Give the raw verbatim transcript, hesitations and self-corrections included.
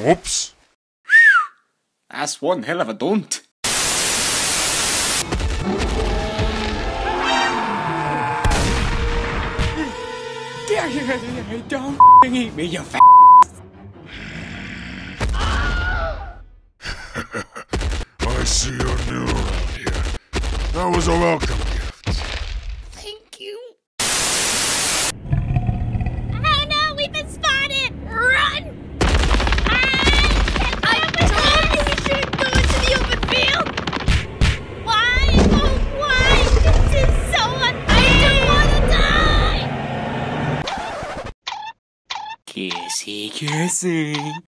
Whoops. That's one hell of a don't. Don't f***ing eat me, you f***. I see you're new around here. That was a welcome gift. Thank you. Oh no, we've been spotted! Run! I, I told you we shouldn't go into the open field! Why? Oh, why? This is so unfair! I don't want to die! Kissy, kissy.